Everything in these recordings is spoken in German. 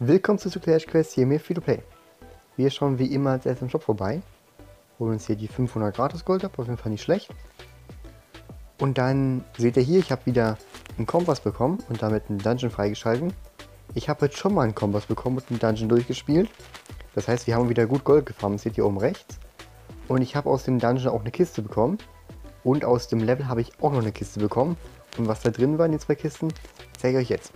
Willkommen zu Clash Quest hier mehr Free-to-Play. Wir schauen wie immer als erstes im Shop vorbei, holen uns hier die 500 gratis Gold ab, auf jeden Fall nicht schlecht. Und dann seht ihr hier, ich habe wieder einen Kompass bekommen und damit einen Dungeon freigeschalten. Ich habe jetzt schon mal einen Kompass bekommen und einen Dungeon durchgespielt. Das heißt, wir haben wieder gut Gold gefarmt, seht ihr oben rechts. Und ich habe aus dem Dungeon auch eine Kiste bekommen. Und aus dem Level habe ich auch noch eine Kiste bekommen. Und was da drin war in den zwei Kisten, zeige ich euch jetzt.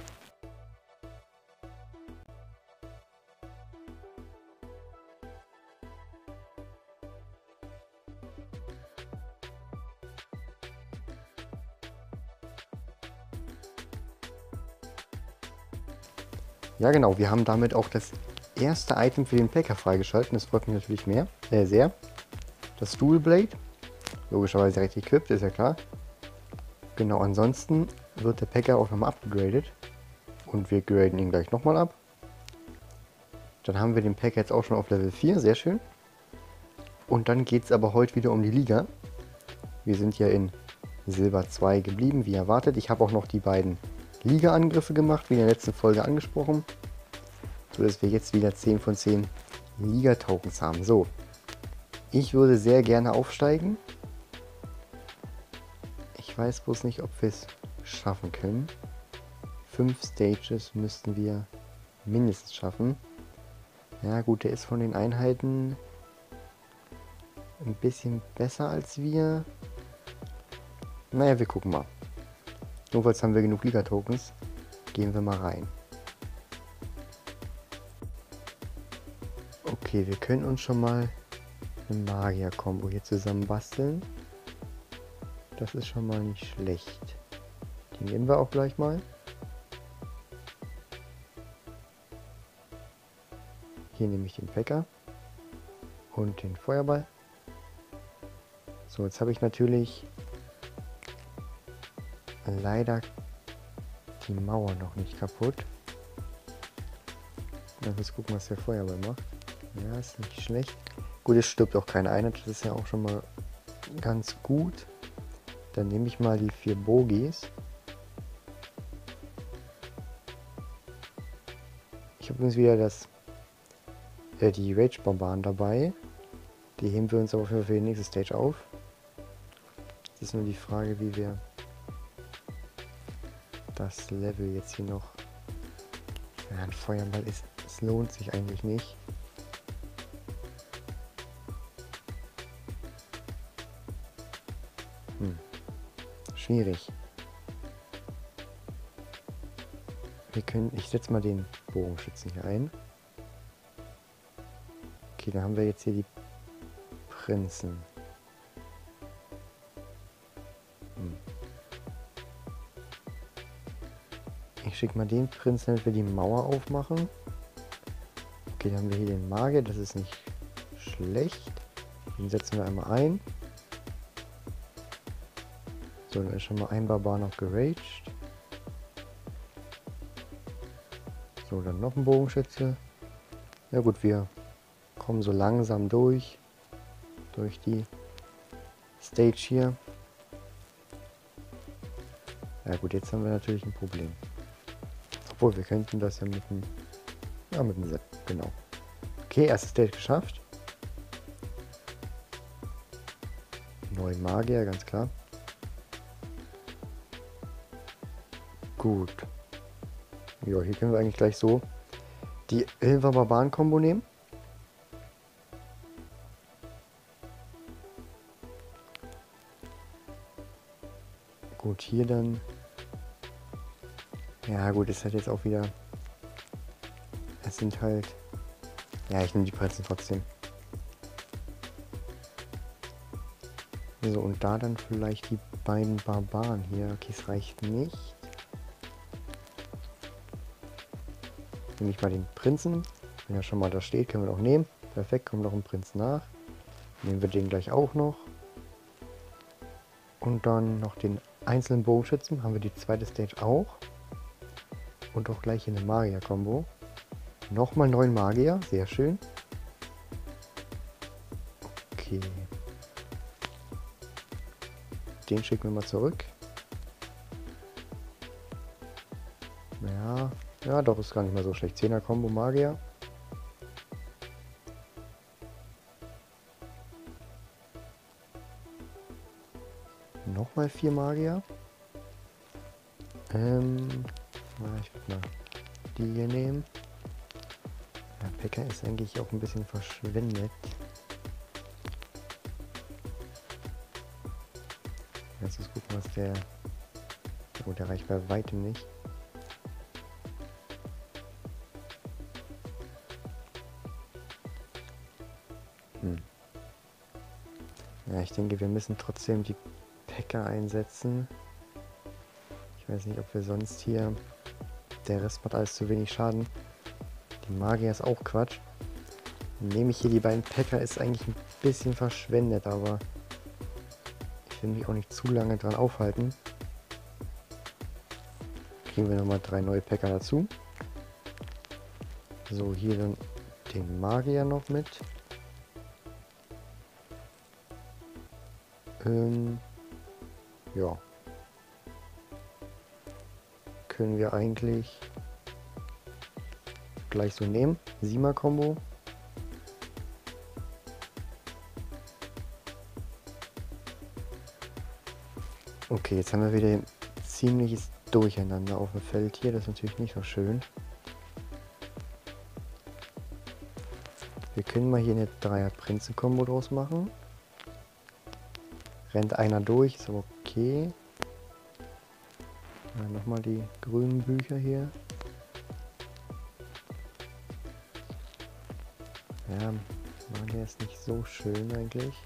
Ja genau, wir haben damit auch das erste Item für den PEKKA freigeschalten. Das freut mich natürlich sehr. Das Dual Blade. Logischerweise direkt equipped, ist ja klar. Genau, ansonsten wird der PEKKA auch nochmal upgegradet. Und wir graden ihn gleich nochmal ab. Dann haben wir den PEKKA jetzt auch schon auf Level 4, sehr schön. Und dann geht es aber heute wieder um die Liga. Wir sind ja in Silber 2 geblieben, wie erwartet. Ich habe auch noch die beiden Liga-Angriffe gemacht, wie in der letzten Folge angesprochen. So dass wir jetzt wieder 10 von 10 Liga-Tokens haben. So, ich würde sehr gerne aufsteigen. Ich weiß bloß nicht, ob wir es schaffen können. 5 Stages müssten wir mindestens schaffen. Ja gut, der ist von den Einheiten ein bisschen besser als wir. Naja, wir gucken mal. Notfalls haben wir genug Liga-Tokens. Gehen wir mal rein. Okay, wir können uns schon mal eine Magier-Kombo hier zusammen basteln. Das ist schon mal nicht schlecht. Die nehmen wir auch gleich mal. Hier nehme ich den Pekka und den Feuerball. So, jetzt habe ich natürlich leider die Mauer noch nicht kaputt. Lass uns gucken, was der Feuerball macht. Ja, ist nicht schlecht. Gut, es stirbt auch keine Einheit. Das ist ja auch schon mal ganz gut. Dann nehme ich mal die 4 Bogies. Ich habe übrigens wieder die Rage-Barbaren dabei. Die heben wir uns aber für die nächste Stage auf. Es ist nur die Frage, wie wir das Level jetzt hier noch... Ja, ein Feuerball ist... Es lohnt sich eigentlich nicht. Schwierig. Ich setze mal den Bogenschützen hier ein. Okay, dann haben wir jetzt hier die Prinzen. Ich schicke mal den Prinzen, damit wir die Mauer aufmachen. Okay, dann haben wir hier den Magier, das ist nicht schlecht. Den setzen wir einmal ein. So, dann ist schon mal ein Barbar noch geraged. So, dann noch ein Bogenschütze. Ja gut, wir kommen so langsam durch die Stage hier. Ja gut, jetzt haben wir natürlich ein Problem. Obwohl, wir könnten das ja mit dem Set, genau. Okay, erste Stage geschafft. 9 Magier, ganz klar. Gut. Ja, hier können wir eigentlich gleich so die Silber-Barbaren-Kombo nehmen. Gut, hier dann. Ja gut, ist halt jetzt auch wieder. Es sind halt. Ja, ich nehme die Prinzen trotzdem. So, und da dann vielleicht die beiden Barbaren hier. Okay, es reicht nicht. Nehme ich mal den Prinzen, wenn er schon mal da steht, können wir noch nehmen. Perfekt, kommt noch ein Prinz nach. Nehmen wir den gleich auch noch. Und dann noch den einzelnen Bogenschützen, haben wir die zweite Stage auch. Und auch gleich in der Magier-Kombo. Nochmal 9 Magier, sehr schön. Okay. Den schicken wir mal zurück. Ja, Ja, doch, ist gar nicht mal so schlecht. 10er Combo Magier. Nochmal 4 Magier. Na, ich würde mal die hier nehmen. Ja, Pekka ist eigentlich auch ein bisschen verschwendet. Lass uns gucken, was der... Oh, der reicht bei weitem nicht. Ja, ich denke, wir müssen trotzdem die Pekka einsetzen. Ich weiß nicht, ob wir sonst hier... Der Rest macht alles zu wenig Schaden. Die Magier ist auch Quatsch. Dann nehme ich hier die beiden Pekka, ist eigentlich ein bisschen verschwendet, aber... Ich will mich auch nicht zu lange dran aufhalten. Kriegen wir nochmal 3 neue Pekka dazu. So, hier dann den Magier noch mit. Ja. Können wir eigentlich gleich so nehmen. 7er-Kombo. Okay, jetzt haben wir wieder ein ziemliches Durcheinander auf dem Feld hier. Das ist natürlich nicht so schön. Wir können mal hier eine 3er-Prinzen-Kombo draus machen. Rennt einer durch, ist aber okay. Ja, nochmal die grünen Bücher hier. Ja, Mann, der ist nicht so schön eigentlich.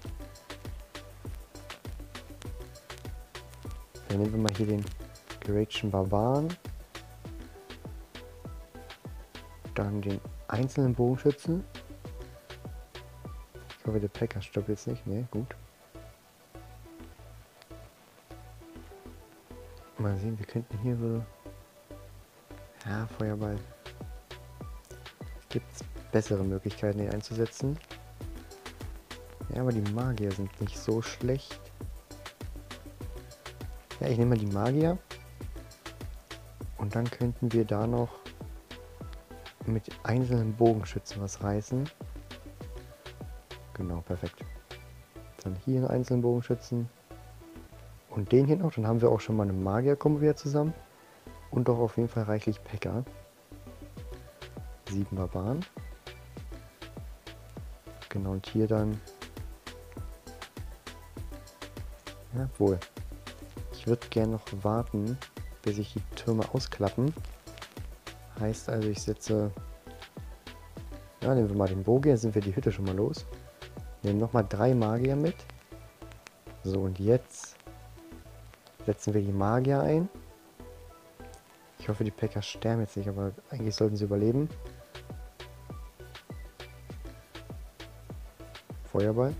Dann nehmen wir mal hier den Geragten Barbaren. Dann den einzelnen Bogenschützen. Ich hoffe, der Pekka stoppt jetzt nicht. Ne, gut. Mal sehen, wir könnten hier so... Ja, Feuerball. Gibt es bessere Möglichkeiten, den einzusetzen? Ja, aber die Magier sind nicht so schlecht. Ja, ich nehme mal die Magier. Und dann könnten wir da noch mit einzelnen Bogenschützen was reißen. Genau, perfekt. Dann hier einen einzelnen Bogenschützen. Und den hier noch, dann haben wir auch schon mal eine Magier-Kombo wieder zusammen. Und doch auf jeden Fall reichlich Pekka. 7 Barbaren. Genau, und hier dann... Jawohl. Ich würde gerne noch warten, bis ich die Türme ausklappen. Heißt also, ich setze... Ja, nehmen wir mal den Bogen, dann sind wir die Hütte schon mal los. Nehmen nochmal 3 Magier mit. So, und jetzt... Setzen wir die Magier ein. Ich hoffe, die Pekka sterben jetzt nicht, aber eigentlich sollten sie überleben. Feuerball.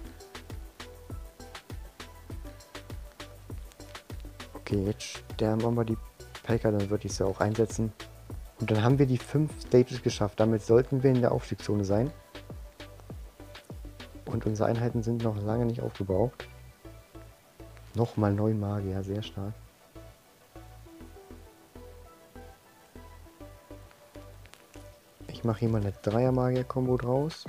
Okay, jetzt sterben aber die Pekka, dann würde ich sie auch einsetzen. Und dann haben wir die 5 Stages geschafft. Damit sollten wir in der Aufstiegszone sein. Und unsere Einheiten sind noch lange nicht aufgebraucht. Nochmal 9 Magier, sehr stark. Ich mache hier mal eine 3er-Magier-Kombo draus.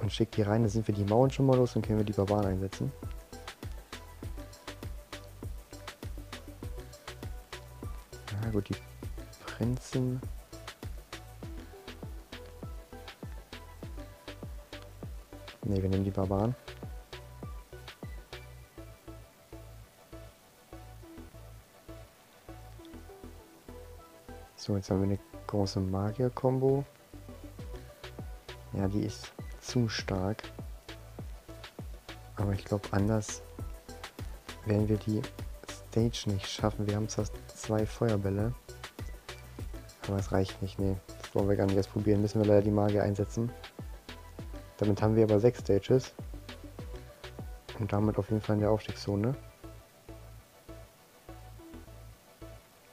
Und schicke die rein, dann sind wir die Mauern schon mal los und können wir die Barbaren einsetzen. Na gut, die Prinzen. Ne, wir nehmen die Barbaren. So, jetzt haben wir eine große Magier-Kombo. Ja, die ist zu stark. Aber ich glaube, anders werden wir die Stage nicht schaffen. Wir haben zwar 2 Feuerbälle, aber es reicht nicht. Nee, das wollen wir gar nicht erst probieren. Müssen wir leider die Magier einsetzen. Damit haben wir aber 6 Stages. Und damit auf jeden Fall in der Aufstiegszone.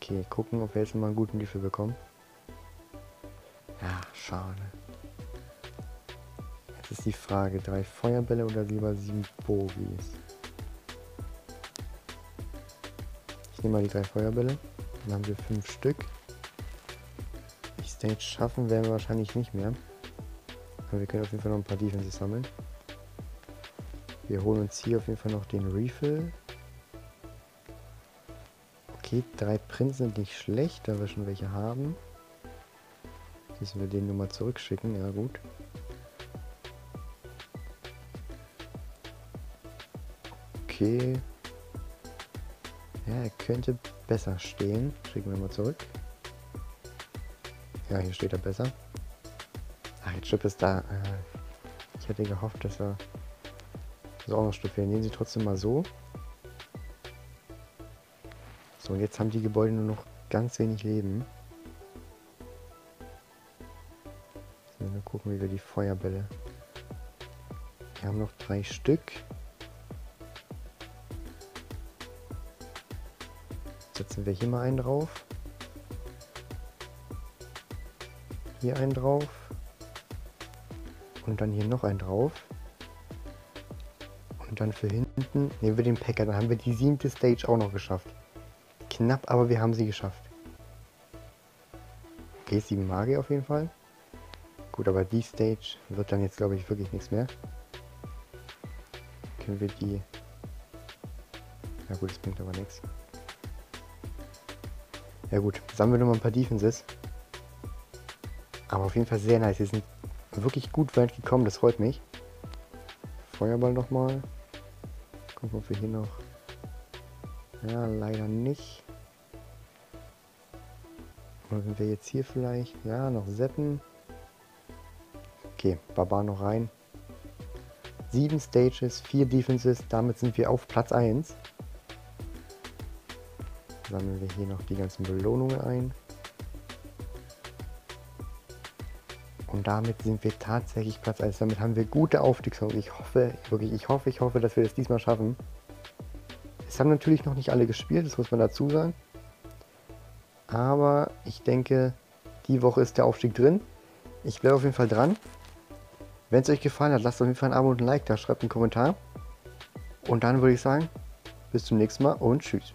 Okay, gucken, ob wir jetzt mal einen guten Liefel bekommen. Ja, schade. Jetzt ist die Frage, 3 Feuerbälle oder lieber 7 Bogies? Ich nehme mal die 3 Feuerbälle. Dann haben wir 5 Stück. Stage schaffen werden wir wahrscheinlich nicht mehr. Aber wir können auf jeden Fall noch ein paar Defenses sammeln. Wir holen uns hier auf jeden Fall noch den Refill. Okay, 3 Prints sind nicht schlecht, da wir schon welche haben. Müssen wir den nochmal zurückschicken, ja gut. Okay. Ja, er könnte besser stehen. Schicken wir mal zurück. Ja, hier steht er besser. Ach, jetzt Chip ist da. Ich hätte gehofft, dass er so auch noch Stück fehlen. Nehmen Sie trotzdem mal so. So, und jetzt haben die Gebäude nur noch ganz wenig Leben. So, nur gucken, wie wir die Feuerbälle. Wir haben noch 3 Stück. Setzen wir hier mal einen drauf. Hier einen drauf. Und dann hier noch einen drauf. Und dann für hinten nehmen wir den Pekka. Dann haben wir die 7. Stage auch noch geschafft. Knapp, aber wir haben sie geschafft. Okay, 7 Magier auf jeden Fall. Gut, aber die Stage wird dann jetzt, glaube ich, wirklich nichts mehr. Können wir die... Ja gut, das bringt aber nichts. Ja gut, sammeln wir nochmal ein paar Defenses. Aber auf jeden Fall sehr nice. Sie sind wirklich gut weit gekommen, das freut mich. Feuerball nochmal. Gucken, ob wir hier noch... Ja, leider nicht. Oder sind wir jetzt hier vielleicht? Ja, noch Seppen. Okay, Barbar noch rein. 7 Stages, 4 Defenses. Damit sind wir auf Platz 1. Sammeln wir hier noch die ganzen Belohnungen ein. Und damit sind wir tatsächlich Platz 1. Damit haben wir gute Aufstiegschancen. Ich hoffe, wirklich, ich hoffe, dass wir das diesmal schaffen. Es haben natürlich noch nicht alle gespielt, das muss man dazu sagen. Aber ich denke, die Woche ist der Aufstieg drin. Ich bleibe auf jeden Fall dran. Wenn es euch gefallen hat, lasst auf jeden Fall ein Abo und ein Like da, schreibt einen Kommentar. Und dann würde ich sagen, bis zum nächsten Mal und tschüss.